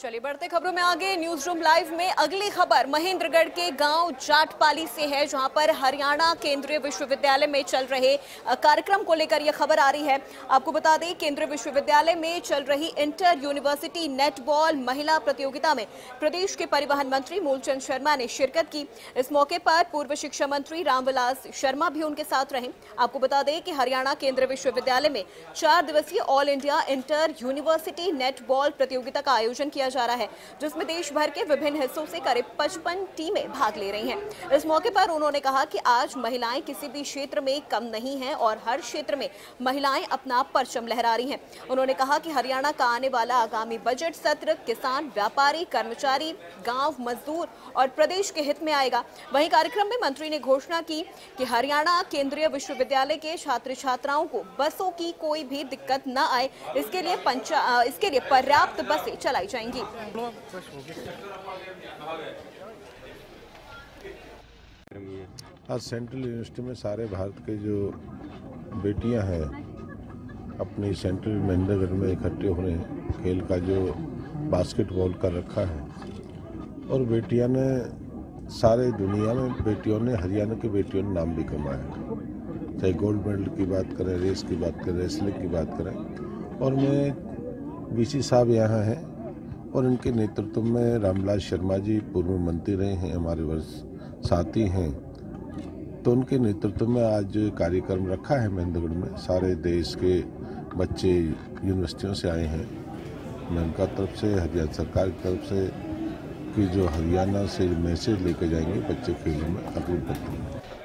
चलिए बढ़ते खबरों में आगे। न्यूज रूम लाइव में अगली खबर महेंद्रगढ़ के गांव जाटपाली से है, जहां पर हरियाणा केंद्रीय विश्वविद्यालय में चल रहे कार्यक्रम को लेकर यह खबर आ रही है। आपको बता दें, केंद्रीय विश्वविद्यालय में चल रही इंटर यूनिवर्सिटी नेटबॉल महिला प्रतियोगिता में प्रदेश के परिवहन मंत्री मूलचंद शर्मा ने शिरकत की। इस मौके पर पूर्व शिक्षा मंत्री रामविलास शर्मा भी उनके साथ रहे। आपको बता दें कि हरियाणा केंद्रीय विश्वविद्यालय में 4 दिवसीय all India inter university netball प्रतियोगिता का आयोजन किया जा रहा है, जिसमें देश भर के विभिन्न हिस्सों से करीब 55 टीमें भाग ले रही हैं। इस मौके पर उन्होंने कहा कि आज महिलाएं किसी भी क्षेत्र में कम नहीं हैं और हर क्षेत्र में महिलाएं अपना परचम लहरा रही हैं। उन्होंने कहा कि हरियाणा का आने वाला आगामी बजट सत्र किसान, व्यापारी, कर्मचारी, गाँव, मजदूर और प्रदेश के हित में आएगा। वहीं कार्यक्रम में मंत्री ने घोषणा की कि हरियाणा केंद्रीय विश्वविद्यालय के छात्र छात्राओं को बसों की कोई भी दिक्कत न आए, इसके लिए पर्याप्त बसें चलाई जाएंगी। आज सेंट्रल यूनिवर्सिटी में सारे भारत के जो बेटियां हैं अपनी सेंट्रल महेंद्रगढ़ में इकट्ठे हो रहे हैं। खेल का जो बास्केटबॉल का रखा है और बेटियां ने सारे दुनिया में बेटियों ने हरियाणा की बेटियों ने नाम भी कमाया, चाहे गोल्ड मेडल की बात करें, रेस की बात करें, रेसलिंग की बात करें। और मैं वीसी साहब यहाँ हैं और इनके नेतृत्व में रामविलास शर्मा जी पूर्व मंत्री रहे हैं, हमारे वर्ष साथी हैं, तो उनके नेतृत्व में आज कार्यक्रम रखा है महेंद्रगढ़ में। सारे देश के बच्चे यूनिवर्सिटियों से आए हैं। मैं उनका तरफ से हरियाणा सरकार की तरफ से कि जो हरियाणा से मैसेज लेकर जाएंगे बच्चे खेलों में अपील करती हूँ।